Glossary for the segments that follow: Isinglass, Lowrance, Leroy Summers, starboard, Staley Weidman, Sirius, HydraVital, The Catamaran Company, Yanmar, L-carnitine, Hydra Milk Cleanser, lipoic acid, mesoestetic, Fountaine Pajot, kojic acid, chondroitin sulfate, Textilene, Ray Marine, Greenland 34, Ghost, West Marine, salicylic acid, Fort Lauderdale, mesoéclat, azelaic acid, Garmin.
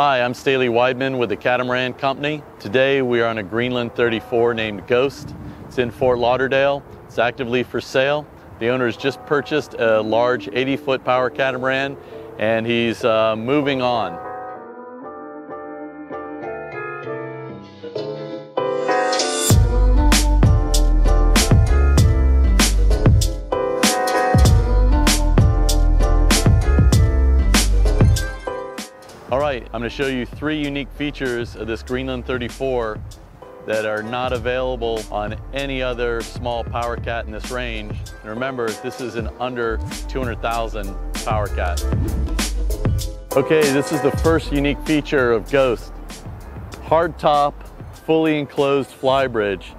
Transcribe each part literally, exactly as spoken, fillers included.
Hi, I'm Staley Weidman with the Catamaran Company. Today we are on a Greenland thirty-four named Ghost. It's in Fort Lauderdale. It's actively for sale. The owner has just purchased a large eighty foot power catamaran and he's uh, moving on. All right, I'm going to show you three unique features of this Greenland thirty-four that are not available on any other small power cat in this range. And remember, this is an under two hundred thousand power cat. Okay, this is the first unique feature of Ghost. Hard top, fully enclosed fly bridge.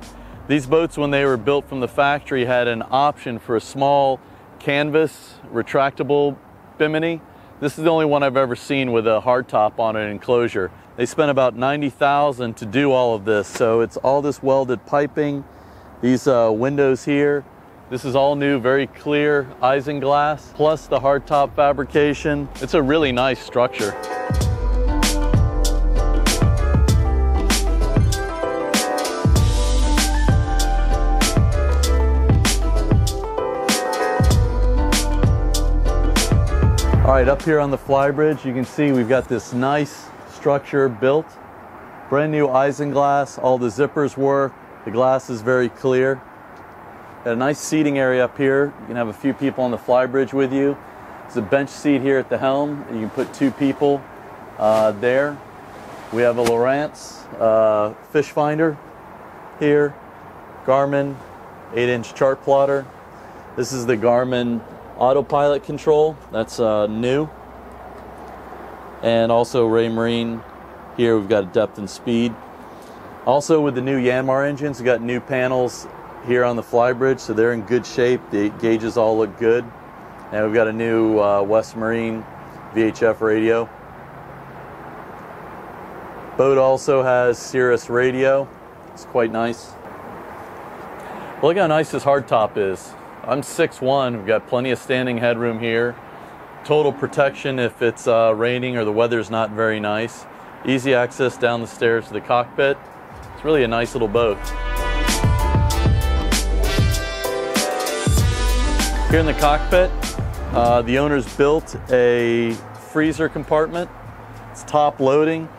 These boats, when they were built from the factory, had an option for a small canvas retractable bimini. This is the only one I've ever seen with a hard top on an enclosure. They spent about ninety thousand dollars to do all of this. So it's all this welded piping, these uh, windows here. This is all new, very clear Isinglass, plus the hard top fabrication. It's a really nice structure. All right, up here on the fly bridge, you can see we've got this nice structure built. Brand new Isinglass, all the zippers work, the glass is very clear. Got a nice seating area up here. You can have a few people on the fly bridge with you. There's a bench seat here at the helm. You can put two people uh, there. We have a Lowrance uh, fish finder here. Garmin eight inch chart plotter. This is the Garmin autopilot control, that's uh, new. And also Ray Marine, here we've got depth and speed. Also with the new Yanmar engines, we've got new panels here on the fly bridge, so they're in good shape, the gauges all look good. And we've got a new uh, West Marine V H F radio. Boat also has Sirius radio, it's quite nice. Look how nice this hardtop is. I'm six one, we've got plenty of standing headroom here. Total protection if it's uh, raining or the weather's not very nice. Easy access down the stairs to the cockpit. It's really a nice little boat. Here in the cockpit, uh, the owner's built a freezer compartment. It's top loading.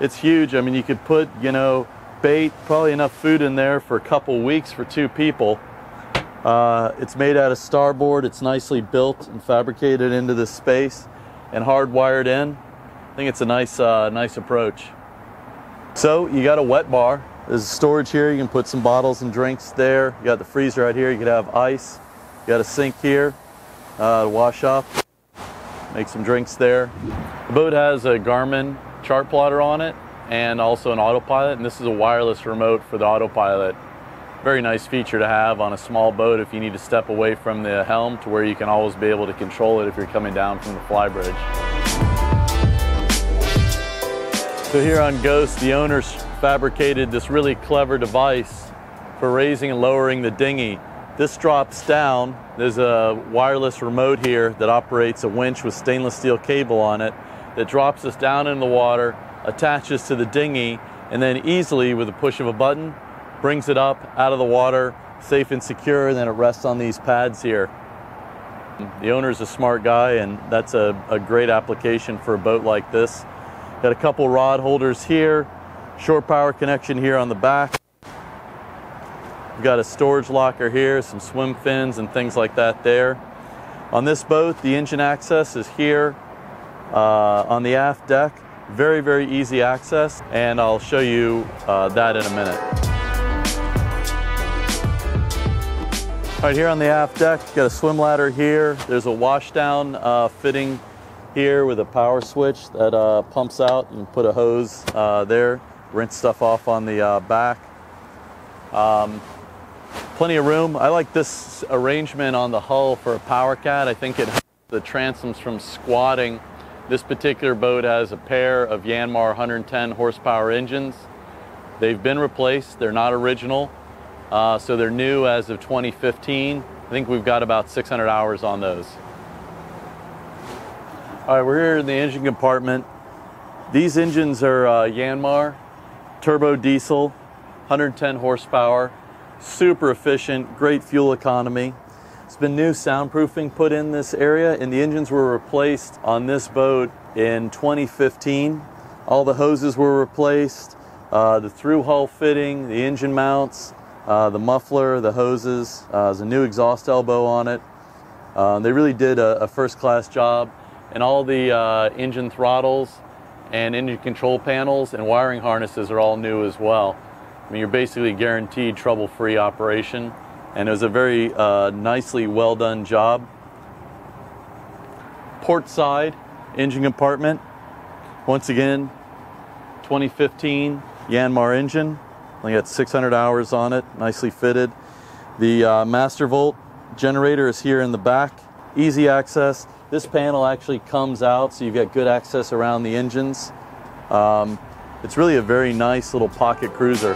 It's huge. I mean, you could put, you know, bait, probably enough food in there for a couple weeks for two people. Uh, it's made out of starboard. It's nicely built and fabricated into this space and hardwired in. I think it's a nice, uh, nice approach. So you got a wet bar. There's storage here. You can put some bottles and drinks there. You got the freezer right here. You could have ice. You got a sink here uh, to wash up, make some drinks there. The boat has a Garmin chart plotter on it and also an autopilot. And this is a wireless remote for the autopilot. Very nice feature to have on a small boat if you need to step away from the helm to where you can always be able to control it if you're coming down from the fly bridge. So here on Ghost, the owners fabricated this really clever device for raising and lowering the dinghy. This drops down. There's a wireless remote here that operates a winch with stainless steel cable on it that drops us down in the water, attaches to the dinghy, and then easily with a push of a button, brings it up out of the water, safe and secure, and then it rests on these pads here. The owner's a smart guy, and that's a, a great application for a boat like this. Got a couple rod holders here, shore power connection here on the back. We've got a storage locker here, some swim fins and things like that there. On this boat, the engine access is here uh, on the aft deck. Very, very easy access, and I'll show you uh, that in a minute. All right, here on the aft deck, got a swim ladder here. There's a washdown uh, fitting here with a power switch that uh, pumps out. You can put a hose uh, there, rinse stuff off on the uh, back. Um, plenty of room. I like this arrangement on the hull for a power cat. I think it helps the transoms from squatting. This particular boat has a pair of Yanmar one hundred ten horsepower engines. They've been replaced, they're not original. Uh, so they're new as of twenty fifteen. I think we've got about six hundred hours on those. All right, we're here in the engine compartment. These engines are uh, Yanmar, turbo diesel, one hundred ten horsepower, super efficient, great fuel economy. It's been new soundproofing put in this area, and the engines were replaced on this boat in twenty fifteen. All the hoses were replaced, uh, the through hull fitting, the engine mounts, uh, the muffler, the hoses, uh, there's a new exhaust elbow on it. Uh, they really did a, a first-class job, and all the uh, engine throttles and engine control panels and wiring harnesses are all new as well. I mean, you're basically guaranteed trouble-free operation, and it was a very uh, nicely well-done job. Port side engine compartment, once again, twenty fifteen Yanmar engine, only got six hundred hours on it, nicely fitted. The uh, master volt generator is here in the back, easy access. This panel actually comes out, so you've got good access around the engines. Um, it's really a very nice little pocket cruiser.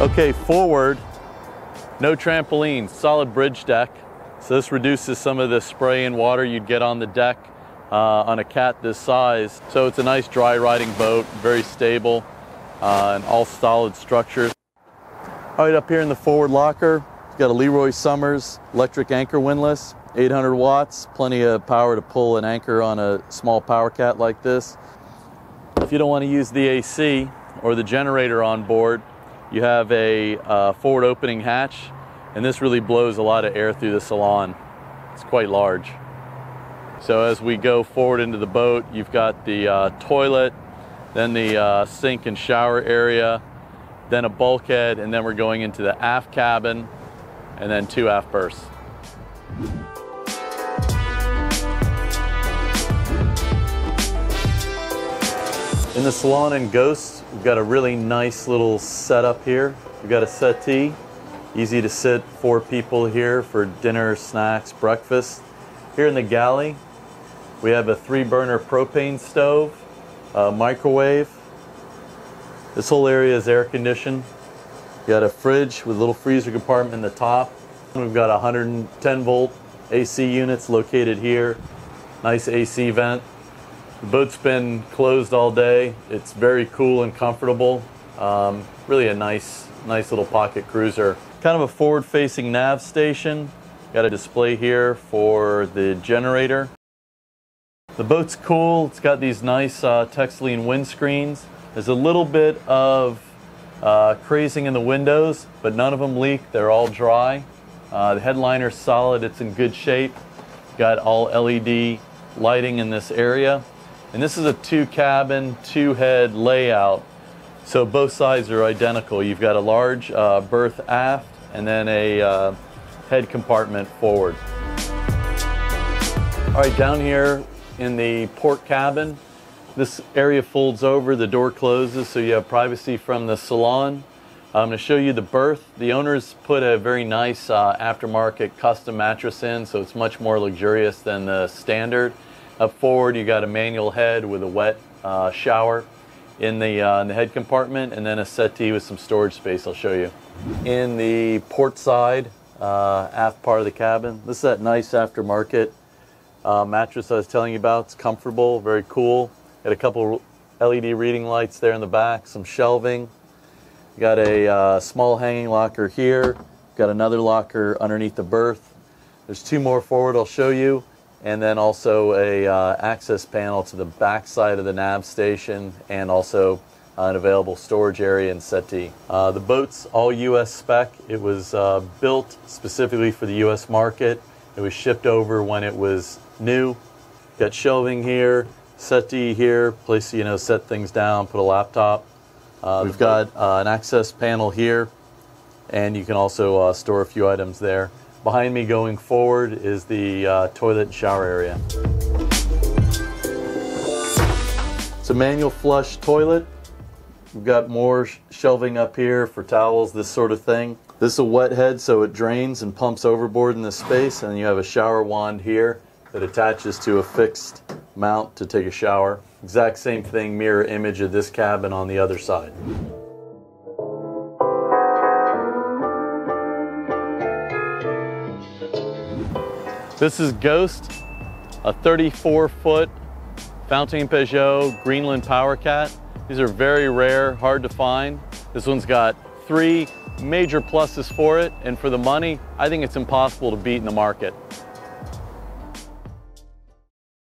Okay, forward, no trampoline, solid bridge deck. So this reduces some of the spray and water you'd get on the deck uh, on a cat this size. So it's a nice dry riding boat, very stable, uh, and all solid structures. All right, up here in the forward locker, you've got a Leroy Summers electric anchor windlass, eight hundred watts, plenty of power to pull an anchor on a small power cat like this. If you don't want to use the A C or the generator on board, you have a uh, forward opening hatch, and this really blows a lot of air through the salon. It's quite large. So as we go forward into the boat, you've got the uh, toilet, then the uh, sink and shower area, then a bulkhead, and then we're going into the aft cabin, and then two aft berths. In the salon and Ghost, we've got a really nice little setup here. We've got a settee, easy to sit four people here for dinner, snacks, breakfast. Here in the galley, we have a three burner propane stove, a microwave. This whole area is air conditioned. You got a fridge with a little freezer compartment in the top. We've got one hundred ten volt A C units located here. Nice A C vent. The boat's been closed all day. It's very cool and comfortable. Um, really a nice, nice little pocket cruiser. Kind of a forward-facing nav station. Got a display here for the generator. The boat's cool. It's got these nice uh, Textilene windscreens. There's a little bit of uh, crazing in the windows, but none of them leak. They're all dry. Uh, the headliner's solid. It's in good shape. Got all L E D lighting in this area. And this is a two-cabin, two-head layout, so both sides are identical. You've got a large uh, berth aft and then a uh, head compartment forward. All right, down here in the port cabin, this area folds over, the door closes, so you have privacy from the salon. I'm going to show you the berth. The owners put a very nice uh, aftermarket custom mattress in, so it's much more luxurious than the standard. Up forward, you got a manual head with a wet uh, shower in the, uh, in the head compartment, and then a settee with some storage space I'll show you. In the port side, uh, aft part of the cabin, this is that nice aftermarket uh, mattress I was telling you about. It's comfortable, very cool. Got a couple L E D reading lights there in the back, some shelving. Got a uh, small hanging locker here. Got another locker underneath the berth. There's two more forward I'll show you, and then also a uh, access panel to the back side of the nav station, and also an available storage area and settee. Uh, the boat's all U S spec. It was uh, built specifically for the U S market. It was shipped over when it was new. Got shelving here. Settee here, place you know set things down, put a laptop. Uh, We've got uh, an access panel here, and you can also uh, store a few items there. Behind me going forward is the uh, toilet and shower area. It's a manual flush toilet. We've got more sh shelving up here for towels, this sort of thing. This is a wet head, so it drains and pumps overboard in this space, and you have a shower wand here that attaches to a fixed mount to take a shower. Exact same thing, mirror image of this cabin on the other side. This is Ghost, a thirty-four foot Fountaine Pajot, Greenland Power Cat. These are very rare, hard to find. This one's got three major pluses for it, and for the money, I think it's impossible to beat in the market.